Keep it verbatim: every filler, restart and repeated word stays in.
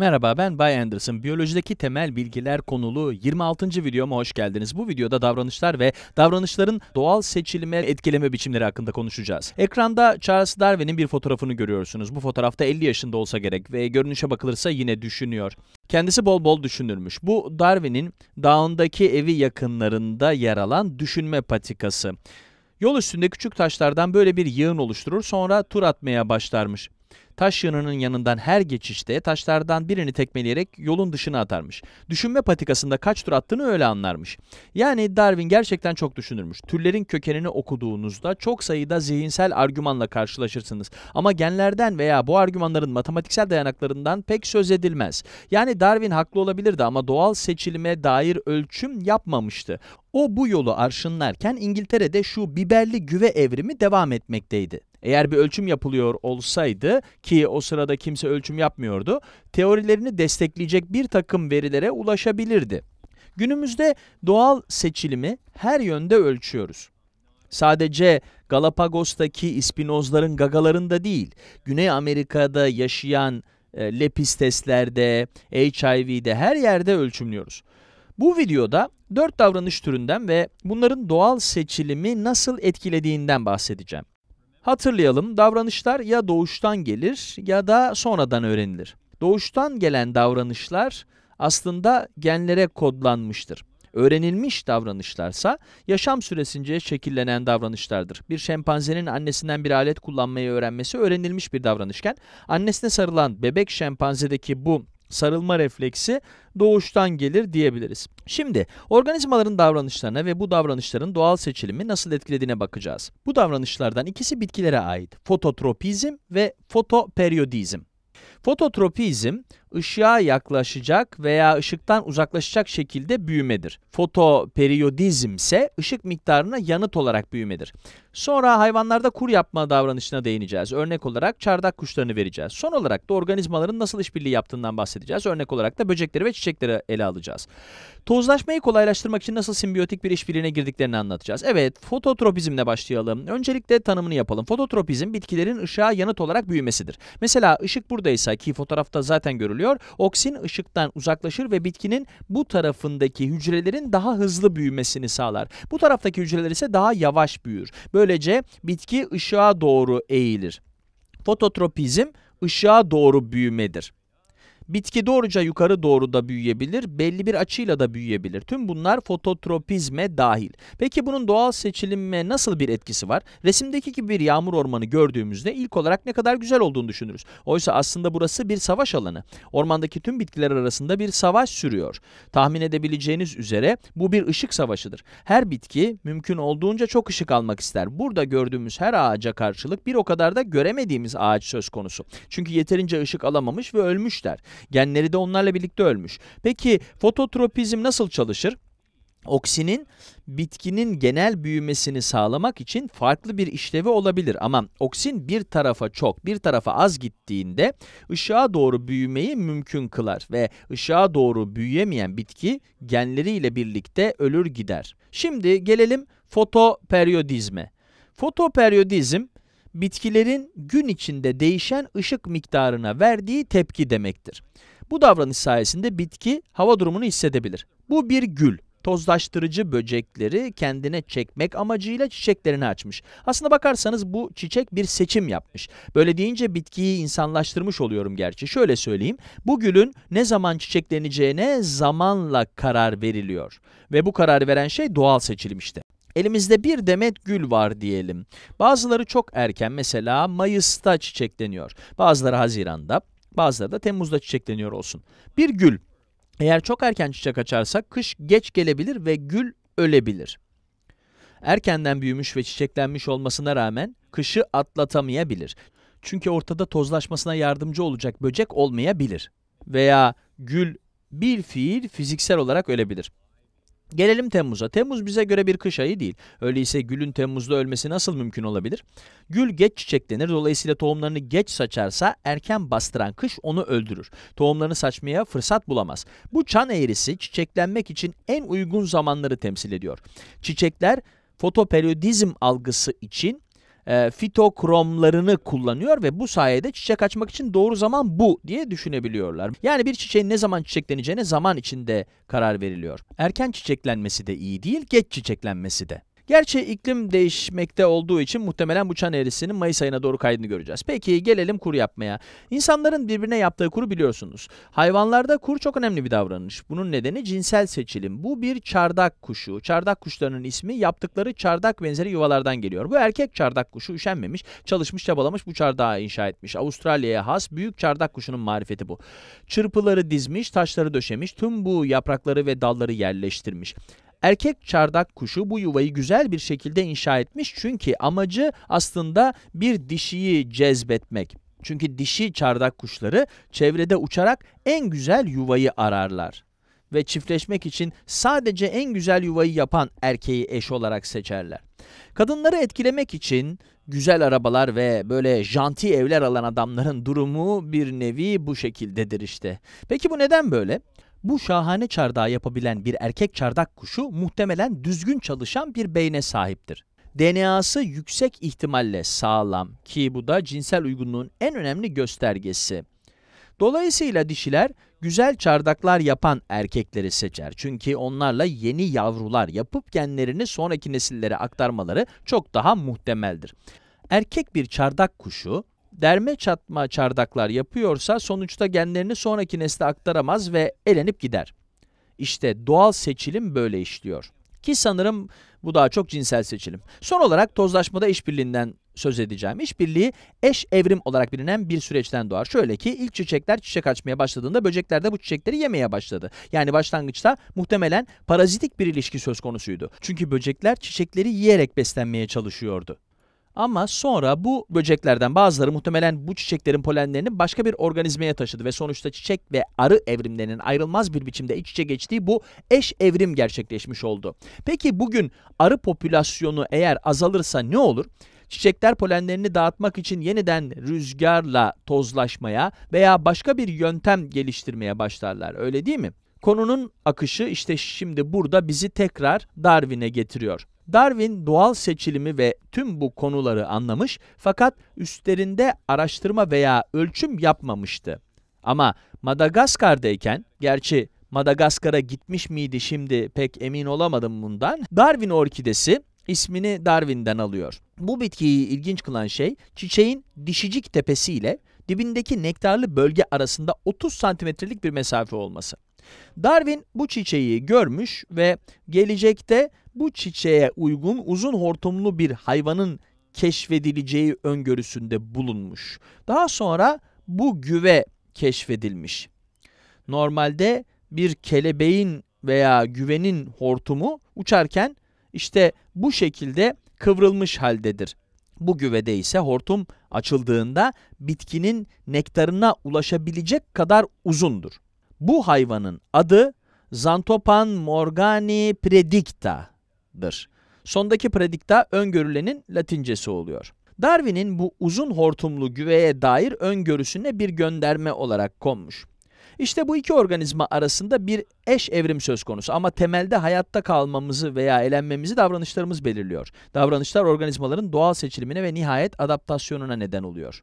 Merhaba, ben Bay Anderson. Biyolojideki temel bilgiler konulu yirmi altıncı videoma hoş geldiniz. Bu videoda davranışlar ve davranışların doğal seçilime etkileme biçimleri hakkında konuşacağız. Ekranda Charles Darwin'in bir fotoğrafını görüyorsunuz. Bu fotoğrafta elli yaşında olsa gerek ve görünüşe bakılırsa yine düşünüyor. Kendisi bol bol düşünürmüş. Bu Darwin'in dağındaki evi yakınlarında yer alan düşünme patikası. Yol üstünde küçük taşlardan böyle bir yığın oluşturur, sonra tur atmaya başlarmış. Taş yığınının yanından her geçişte taşlardan birini tekmeleyerek yolun dışına atarmış. Düşünme patikasında kaç tur attığını öyle anlarmış. Yani Darwin gerçekten çok düşünürmüş. Türlerin kökenini okuduğunuzda çok sayıda zihinsel argümanla karşılaşırsınız. Ama genlerden veya bu argümanların matematiksel dayanaklarından pek söz edilmez. Yani Darwin haklı olabilirdi ama doğal seçilime dair ölçüm yapmamıştı. O bu yolu arşınlarken İngiltere'de şu biberli güve evrimi devam etmekteydi. Eğer bir ölçüm yapılıyor olsaydı, ki o sırada kimse ölçüm yapmıyordu, teorilerini destekleyecek bir takım verilere ulaşabilirdi. Günümüzde doğal seçilimi her yönde ölçüyoruz. Sadece Galapagos'taki ispinozların gagalarında değil, Güney Amerika'da yaşayan e, lepistes'lerde, H I V'de her yerde ölçümlüyoruz. Bu videoda dört davranış türünden ve bunların doğal seçilimi nasıl etkilediğinden bahsedeceğim. Hatırlayalım, davranışlar ya doğuştan gelir ya da sonradan öğrenilir. Doğuştan gelen davranışlar aslında genlere kodlanmıştır. Öğrenilmiş davranışlarsa yaşam süresince şekillenen davranışlardır. Bir şempanzenin annesinden bir alet kullanmayı öğrenmesi öğrenilmiş bir davranışken, annesine sarılan bebek şempanzedeki bu sarılma refleksi doğuştan gelir diyebiliriz. Şimdi organizmaların davranışlarına ve bu davranışların doğal seçilimi nasıl etkilediğine bakacağız. Bu davranışlardan ikisi bitkilere ait: fototropizm ve fotoperiyodizm. Fototropizm, ışığa yaklaşacak veya ışıktan uzaklaşacak şekilde büyümedir. Fotoperiyodizm ise ışık miktarına yanıt olarak büyümedir. Sonra hayvanlarda kur yapma davranışına değineceğiz. Örnek olarak çardak kuşlarını vereceğiz. Son olarak da organizmaların nasıl işbirliği yaptığından bahsedeceğiz. Örnek olarak da böcekleri ve çiçekleri ele alacağız. Tozlaşmayı kolaylaştırmak için nasıl simbiyotik bir işbirliğine girdiklerini anlatacağız. Evet, fototropizmle başlayalım. Öncelikle tanımını yapalım. Fototropizm, bitkilerin ışığa yanıt olarak büyümesidir. Mesela ışık buradaysa, ki fotoğrafta zaten görülüyor, oksin ışıktan uzaklaşır ve bitkinin bu tarafındaki hücrelerin daha hızlı büyümesini sağlar. Bu taraftaki hücreler ise daha yavaş büyür. Böylece bitki ışığa doğru eğilir. Fototropizm ışığa doğru büyümedir. Bitki doğruca yukarı doğru da büyüyebilir, belli bir açıyla da büyüyebilir. Tüm bunlar fototropizme dahil. Peki bunun doğal seçilime nasıl bir etkisi var? Resimdeki gibi bir yağmur ormanı gördüğümüzde ilk olarak ne kadar güzel olduğunu düşünürüz. Oysa aslında burası bir savaş alanı. Ormandaki tüm bitkiler arasında bir savaş sürüyor. Tahmin edebileceğiniz üzere bu bir ışık savaşıdır. Her bitki mümkün olduğunca çok ışık almak ister. Burada gördüğümüz her ağaca karşılık bir o kadar da göremediğimiz ağaç söz konusu. Çünkü yeterince ışık alamamış ve ölmüşler. Genleri de onlarla birlikte ölmüş. Peki fototropizm nasıl çalışır? Oksinin bitkinin genel büyümesini sağlamak için farklı bir işlevi olabilir ama oksin bir tarafa çok, bir tarafa az gittiğinde ışığa doğru büyümeyi mümkün kılar ve ışığa doğru büyüyemeyen bitki genleriyle birlikte ölür gider. Şimdi gelelim fotoperiyodizme. Fotoperiyodizm, bitkilerin gün içinde değişen ışık miktarına verdiği tepki demektir. Bu davranış sayesinde bitki hava durumunu hissedebilir. Bu bir gül. Tozlaştırıcı böcekleri kendine çekmek amacıyla çiçeklerini açmış. Aslına bakarsanız bu çiçek bir seçim yapmış. Böyle deyince bitkiyi insanlaştırmış oluyorum gerçi. Şöyle söyleyeyim, bu gülün ne zaman çiçekleneceğine zamanla karar veriliyor. Ve bu kararı veren şey doğal seçilim işte. Elimizde bir demet gül var diyelim. Bazıları çok erken, mesela Mayıs'ta çiçekleniyor. Bazıları Haziran'da, bazıları da Temmuz'da çiçekleniyor olsun. Bir gül, eğer çok erken çiçek açarsa kış geç gelebilir ve gül ölebilir. Erkenden büyümüş ve çiçeklenmiş olmasına rağmen kışı atlatamayabilir. Çünkü ortada tozlaşmasına yardımcı olacak böcek olmayabilir. Veya gül bilfiil fiziksel olarak ölebilir. Gelelim Temmuz'a. Temmuz bize göre bir kış ayı değil. Öyleyse gülün Temmuz'da ölmesi nasıl mümkün olabilir? Gül geç çiçeklenir, dolayısıyla tohumlarını geç saçarsa erken bastıran kış onu öldürür. Tohumlarını saçmaya fırsat bulamaz. Bu çan eğrisi çiçeklenmek için en uygun zamanları temsil ediyor. Çiçekler fotoperiyodizm algısı için e, fitokromlarını kullanıyor ve bu sayede çiçek açmak için doğru zaman bu diye düşünebiliyorlar. Yani bir çiçeğin ne zaman çiçekleneceğine zaman içinde karar veriliyor. Erken çiçeklenmesi de iyi değil, geç çiçeklenmesi de. Gerçi iklim değişmekte olduğu için muhtemelen bu çan eğrisinin Mayıs ayına doğru kaydını göreceğiz. Peki gelelim kur yapmaya. İnsanların birbirine yaptığı kuru biliyorsunuz. Hayvanlarda kur çok önemli bir davranış. Bunun nedeni cinsel seçilim. Bu bir çardak kuşu. Çardak kuşlarının ismi yaptıkları çardak benzeri yuvalardan geliyor. Bu erkek çardak kuşu üşenmemiş, çalışmış, çabalamış, bu çardağı inşa etmiş. Avustralya'ya has büyük çardak kuşunun marifeti bu. Çırpıları dizmiş, taşları döşemiş, tüm bu yaprakları ve dalları yerleştirmiş. Erkek çardak kuşu bu yuvayı güzel bir şekilde inşa etmiş çünkü amacı aslında bir dişiyi cezbetmek. Çünkü dişi çardak kuşları çevrede uçarak en güzel yuvayı ararlar ve çiftleşmek için sadece en güzel yuvayı yapan erkeği eş olarak seçerler. Kadınları etkilemek için güzel arabalar ve böyle janti evler alan adamların durumu bir nevi bu şekildedir işte. Peki bu neden böyle? Bu şahane çardağı yapabilen bir erkek çardak kuşu muhtemelen düzgün çalışan bir beyne sahiptir. D N A'sı yüksek ihtimalle sağlam ki bu da cinsel uygunluğun en önemli göstergesi. Dolayısıyla dişiler güzel çardaklar yapan erkekleri seçer. Çünkü onlarla yeni yavrular yapıp genlerini sonraki nesillere aktarmaları çok daha muhtemeldir. Erkek bir çardak kuşu derme çatma çardaklar yapıyorsa sonuçta genlerini sonraki nesle aktaramaz ve elenip gider. İşte doğal seçilim böyle işliyor. Ki sanırım bu daha çok cinsel seçilim. Son olarak tozlaşmada işbirliğinden söz edeceğim. İşbirliği eş evrim olarak bilinen bir süreçten doğar. Şöyle ki ilk çiçekler çiçek açmaya başladığında böcekler de bu çiçekleri yemeye başladı. Yani başlangıçta muhtemelen parazitik bir ilişki söz konusuydu. Çünkü böcekler çiçekleri yiyerek beslenmeye çalışıyordu. Ama sonra bu böceklerden bazıları muhtemelen bu çiçeklerin polenlerini başka bir organizmaya taşıdı ve sonuçta çiçek ve arı evrimlerinin ayrılmaz bir biçimde iç içe geçtiği bu eş evrim gerçekleşmiş oldu. Peki bugün arı popülasyonu eğer azalırsa ne olur? Çiçekler polenlerini dağıtmak için yeniden rüzgarla tozlaşmaya veya başka bir yöntem geliştirmeye başlarlar, öyle değil mi? Konunun akışı işte şimdi burada bizi tekrar Darwin'e getiriyor. Darwin doğal seçilimi ve tüm bu konuları anlamış fakat üstlerinde araştırma veya ölçüm yapmamıştı. Ama Madagaskar'dayken, gerçi Madagaskar'a gitmiş miydi şimdi pek emin olamadım bundan, Darwin orkidesi ismini Darwin'den alıyor. Bu bitkiyi ilginç kılan şey çiçeğin dişicik tepesiyle dibindeki nektarlı bölge arasında otuz santimetrelik bir mesafe olması. Darwin bu çiçeği görmüş ve gelecekte bu çiçeğe uygun uzun hortumlu bir hayvanın keşfedileceği öngörüsünde bulunmuş. Daha sonra bu güve keşfedilmiş. Normalde bir kelebeğin veya güvenin hortumu uçarken işte bu şekilde kıvrılmış haldedir. Bu güvede ise hortum açıldığında bitkinin nektarına ulaşabilecek kadar uzundur. Bu hayvanın adı Xanthopan morgani predicta'dır. Sondaki predicta öngörülenin Latincesi oluyor. Darwin'in bu uzun hortumlu güveye dair öngörüsüne bir gönderme olarak konmuş. İşte bu iki organizma arasında bir eş evrim söz konusu ama temelde hayatta kalmamızı veya elenmemizi davranışlarımız belirliyor. Davranışlar organizmaların doğal seçilimine ve nihayet adaptasyonuna neden oluyor.